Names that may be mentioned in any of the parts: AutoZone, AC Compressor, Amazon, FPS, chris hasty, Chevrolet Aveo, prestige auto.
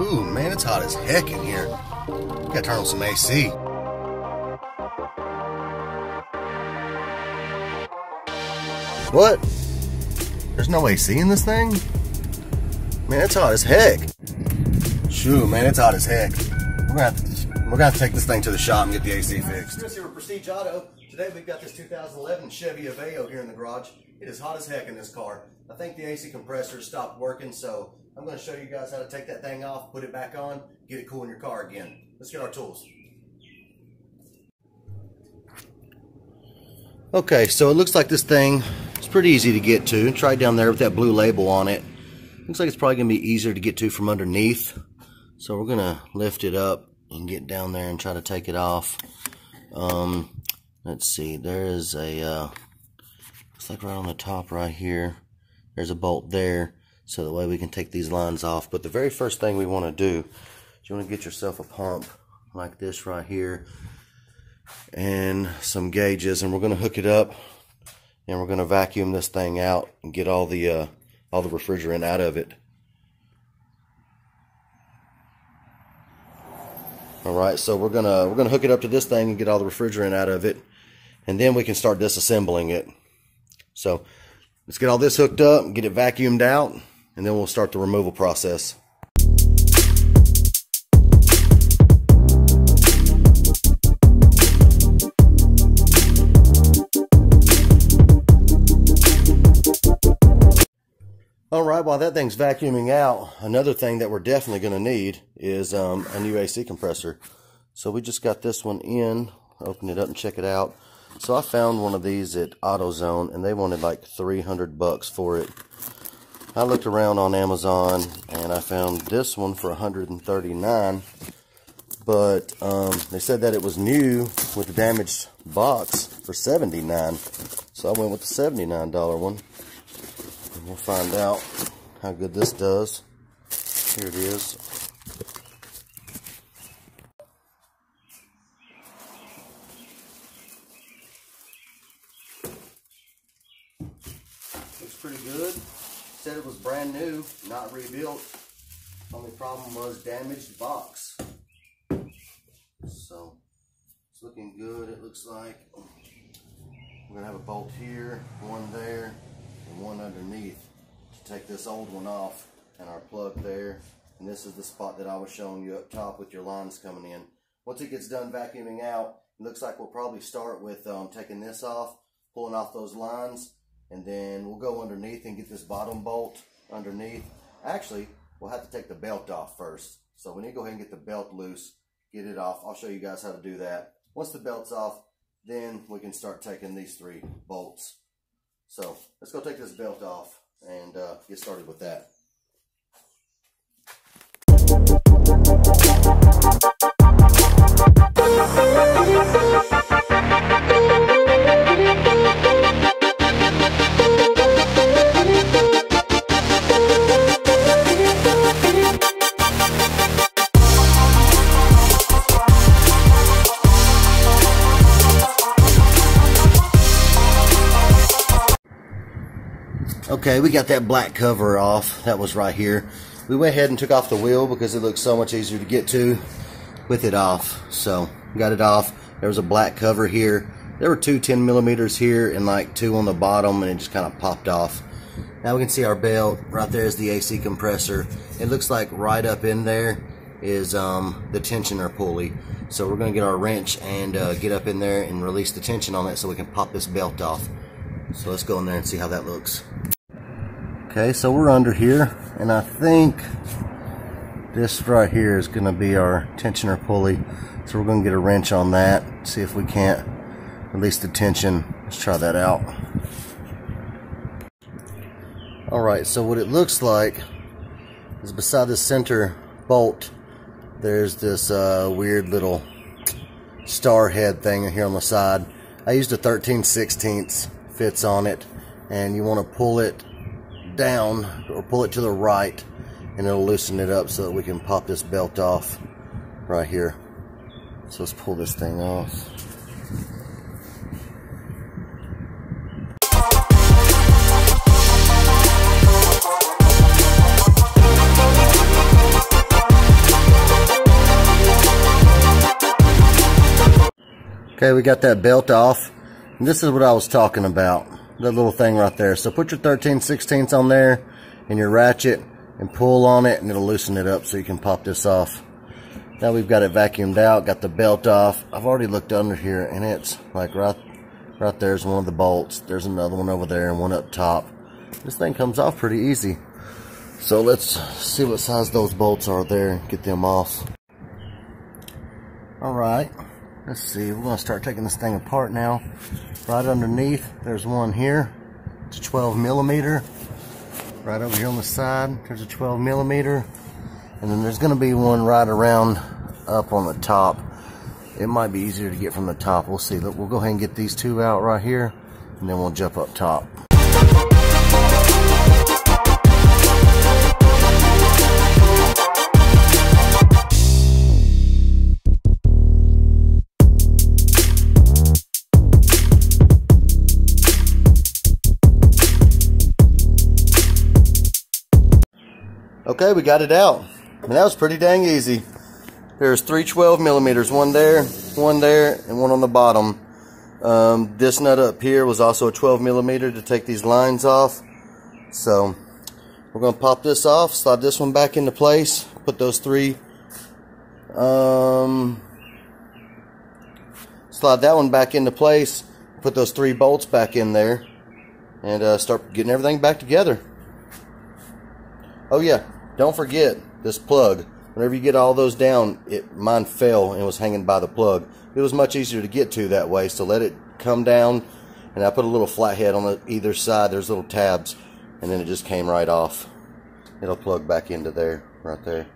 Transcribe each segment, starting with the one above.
Ooh, man, it's hot as heck in here. Gotta turn on some AC. What? There's no AC in this thing? Man, it's hot as heck. Shoot, man, it's hot as heck. We're gonna have to take this thing to the shop and get the AC fixed. Chris here with Prestige Auto. Today we've got this 2011 Chevy Aveo here in the garage. It is hot as heck in this car. I think the AC compressor stopped working, so I'm going to show you guys how to take that thing off, put it back on, get it cool in your car again. Let's get our tools. Okay, so it looks like this thing is pretty easy to get to. Try down there with that blue label on it. Looks like it's probably going to be easier to get to from underneath. So we're going to lift it up and get down there and try to take it off. Let's see, there is a, looks like right on the top right here, there's a bolt there. So that way we can take these lines off. But the very first thing we want to do is you want to get yourself a pump like this right here and some gauges, and we're going to hook it up and we're going to vacuum this thing out and get all the refrigerant out of it. All right, so we're gonna hook it up to this thing and get all the refrigerant out of it, and then we can start disassembling it. So let's get all this hooked up, get it vacuumed out, and then we'll start the removal process. All right, while that thing's vacuuming out, another thing that we're definitely going to need is a new AC compressor. So we just got this one in, open it up and check it out. So I found one of these at AutoZone, and they wanted like $300 for it. I looked around on Amazon, and I found this one for $139. But they said that it was new with the damaged box for $79. So I went with the $79 one. And we'll find out how good this does. Here it is. Pretty good. Said it was brand new, not rebuilt. Only problem was damaged box. So it's looking good, it looks like. We're gonna have a bolt here, one there, and one underneath to take this old one off, and our plug there. And this is the spot that I was showing you up top with your lines coming in. Once it gets done vacuuming out, it looks like we'll probably start with taking this off, pulling off those lines, and then we'll go underneath and get this bottom bolt underneath. Actually, we'll have to take the belt off first. So we need to go ahead and get the belt loose, get it off. I'll show you guys how to do that. Once the belt's off, then we can start taking these three bolts. So let's go take this belt off and get started with that. Okay, we got that black cover off. That was right here. We went ahead and took off the wheel because it looked so much easier to get to with it off. So, got it off. There was a black cover here. There were two 10 millimeters here and like two on the bottom, and it just kind of popped off. Now we can see our belt. Right there is the AC compressor. It looks like right up in there is the tensioner pulley. So we're going to get our wrench and get up in there and release the tension on it so we can pop this belt off. So let's go in there and see how that looks. Okay, so we're under here, and I think this right here is going to be our tensioner pulley. So we're going to get a wrench on that, see if we can't release the tension. Let's try that out. Alright, so what it looks like is beside the center bolt, there's this weird little star head thing here on the side. I used a 13/16 fits on it, and you want to pull it down or pull it to the right, and it'll loosen it up so that we can pop this belt off right here. So let's pull this thing off. Okay, we got that belt off. And this is what I was talking about, that little thing right there. So put your 13/16 on there and your ratchet and pull on it, and it'll loosen it up so you can pop this off. Now we've got it vacuumed out, got the belt off. I've already looked under here, and it's like right there's one of the bolts. There's another one over there and one up top. This thing comes off pretty easy. So let's see what size those bolts are there and get them off. Alright, let's see. We're going to start taking this thing apart now. Right underneath, there's one here. It's a 12 millimeter. Right over here on the side, there's a 12 millimeter. And then there's going to be one right around up on the top. It might be easier to get from the top. We'll see. Look, we'll go ahead and get these two out right here, and then we'll jump up top. Okay, we got it out. And that was pretty dang easy. There's three 12 millimeters, one there, and one on the bottom. This nut up here was also a 12 millimeter to take these lines off. So we're gonna pop this off, slide this one back into place, put those three, slide that one back into place, put those three bolts back in there, and start getting everything back together. Oh yeah, don't forget this plug. Whenever you get all those down, mine fell and was hanging by the plug. It was much easier to get to that way, so let it come down, and I put a little flathead on either side. There's little tabs, and then it just came right off. It'll plug back into there, right there.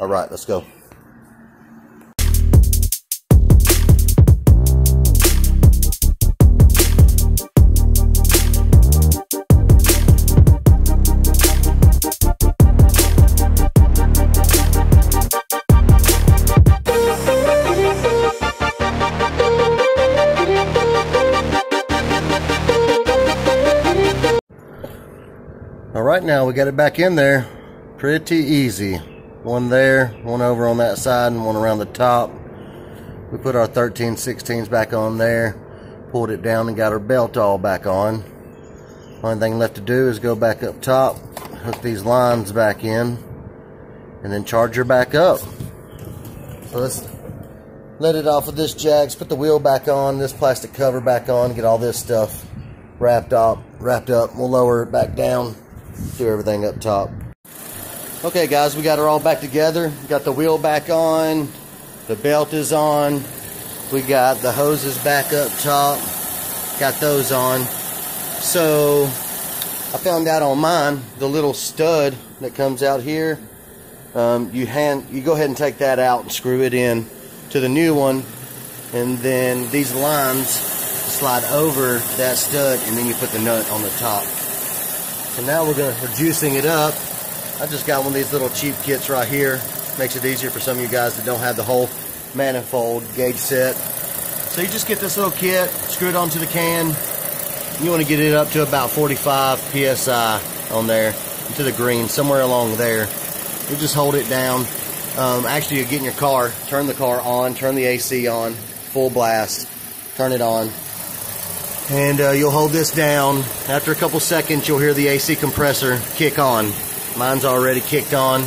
All right, let's go. Alright, now we got it back in there pretty easy. One there, one over on that side, and one around the top. We put our 13/16s back on there, pulled it down, and got our belt all back on. Only thing left to do is go back up top, hook these lines back in, and then charge her back up. So let's let it off of this jags, put the wheel back on, this plastic cover back on, get all this stuff wrapped up. We'll lower it back down. Do everything up top. Okay guys, we got her all back together. Got the wheel back on, the belt is on, we got the hoses back up top, got those on. So I found out on mine, the little stud that comes out here, you go ahead and take that out and screw it in to the new one, and then these lines slide over that stud, and then you put the nut on the top. So now we're juicing it up. I just got one of these little cheap kits right here. Makes it easier for some of you guys that don't have the whole manifold gauge set. So you just get this little kit, screw it onto the can. You want to get it up to about 45 PSI on there, into the green, somewhere along there. You just hold it down. Actually, you get in your car, turn the car on, turn the AC on, full blast, turn it on. And you'll hold this down. After a couple seconds, you'll hear the AC compressor kick on. Mine's already kicked on.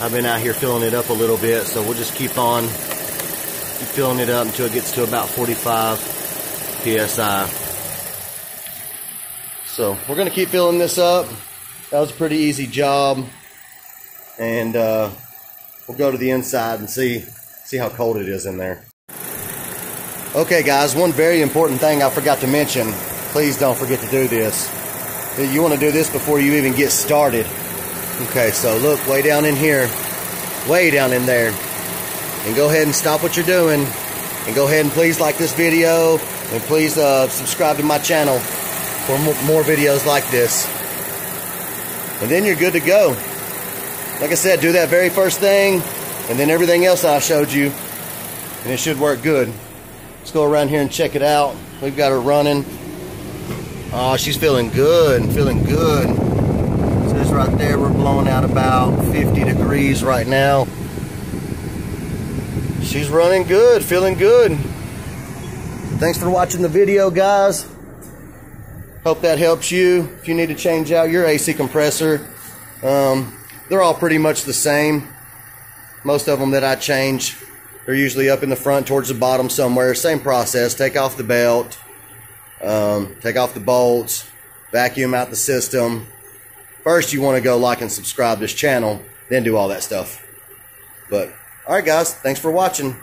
I've been out here filling it up a little bit, so we'll just keep filling it up until it gets to about 45 PSI. So we're gonna keep filling this up. That was a pretty easy job. And we'll go to the inside and see how cold it is in there. Okay guys, one very important thing I forgot to mention. Please don't forget to do this. You want to do this before you even get started. Okay, so look, way down in here, way down in there. And go ahead and stop what you're doing. And go ahead and please like this video. And please subscribe to my channel for more videos like this. And then you're good to go. Like I said, do that very first thing. And then everything else I showed you. And it should work good. Let's go around here and check it out. We've got her running. Oh, she's feeling good, feeling good. It says right there we're blowing out about 50 degrees right now. She's running good, feeling good. Thanks for watching the video, guys. Hope that helps you. If you need to change out your AC compressor, they're all pretty much the same. Most of them that I change, they're usually up in the front towards the bottom somewhere. Same process. Take off the belt, take off the bolts, vacuum out the system. First, you want to go like and subscribe this channel, then do all that stuff. But, all right, guys, thanks for watching.